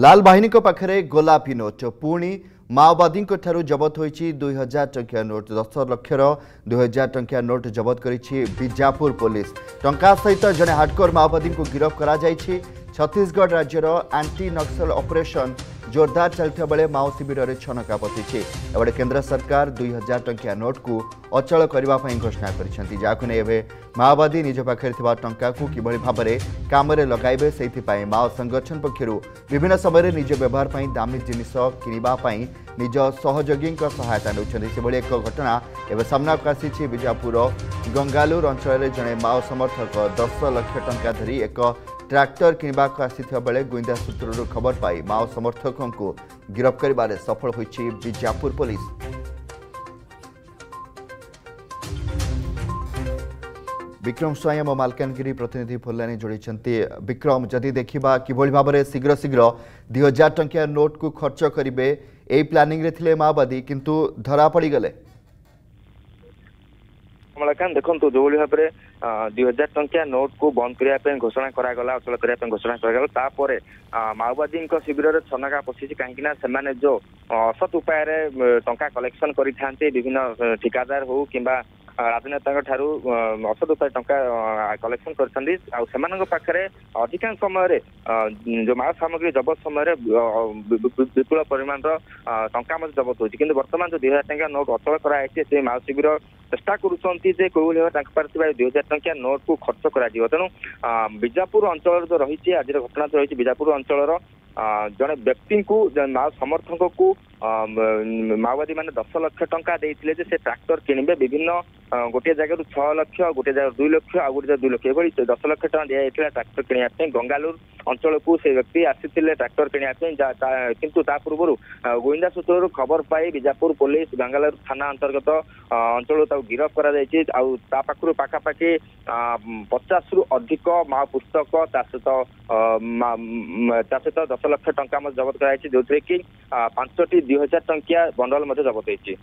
लाल बाहिनी को पाखरे गोलापी नोट पुणी माओवादी जबत होई 2000 टंकिया नोट 10 लक्षर 2000 टंकिया नोट जबत करी बीजापुर पुलिस। टंका सहित जड़े हार्डकोर माओवादी को गिरफ करा जायछि। छत्तीसगढ़ राज्यर एंटी नक्सल ऑपरेशन जोरदार चलता बेले माओ शिविर छनका पशिचे। एवं केंद्र सरकार 2000 टंकिया नोट को अचल करने घोषणा करें। माओवादी निज पाखे टंका को किभ भाव में कम लगे से माओ संगठन पक्षर विभिन्न समय निज व्यवहार पर दामी जिनिष कि निज सहयोगी सहायता नौकरी। एक घटना एवं सामनाक आसी बीजापुर गंगालूर अंचल जड़े माओ समर्थक 10 लक्ष टंका धरी एक ट्रैक्टर किणवाक आसीथिबा बेले गुइंदा सूत्ररु खबर पाई माओ समर्थकों को गिरफ करिबारे सफल होईछि बीजापुर पुलिस। विक्रम स्वयं मालकानगिरी प्रतिनिधि फुलानी जोड़िछंती। विक्रम, जदि देखिबा किभली भाबरे शीघ्र 2000 टंकिया नोट को खर्च करिबे एई प्लानिंग रे थिले माओवादी किंतु धरा पड़ी गले। मलाकान देखो जो भाव में 2000 टंकिया नोट को बंद करने घोषणा कराला अचल करने घोषणा कराला। माओवादी शिविर छनका पशिश कहीं जो असत उपाय टंका कलेक्शन करते विभिन्न ठिकादार हो कि राजनेता असत उपाय टंका कलेक्शन कर अधिकांश समय जो माओ सामग्री जबत समय विपुल परिमाण टंका जबत होती। कि बर्तमान जो 2000 टंकिया नोट अचल कराई से माओ शिविर चेष्टा करुँचे जे कौली भाव 2000 टंकिया नोट को खर्च कर। तेणु बीजापुर अंचल जो रही आज घटना जो रही बीजापुर अंचल जड़े व्यक्ति को माओ समर्थक को माओवादी मैंने 10 लक्ष टंका देते से ट्रैक्टर किणवे विभिन्न गोटे जगह 6 लक्ष गोटे जगह 2 लक्ष आ गोटे जगह 2 लक्ष ये 10 लक्ष टंका दिया ट्रैक्टर किणापी। गंगालूर अंचल को से व्यक्ति आसी ट्रैक्टर किणापी किंतु पूर्व गोविंदा सूत्र खबर पाई बीजापुर पुलिस गंगालूर थाना अंतर्गत अंचल गिरफ कर पाखापाखि 50 रु अधिक माओ पुस्तक ता सहित 10 लक्ष टंका जबत कराई जो 5टी 2000 टंकिया बंडल जबत होती।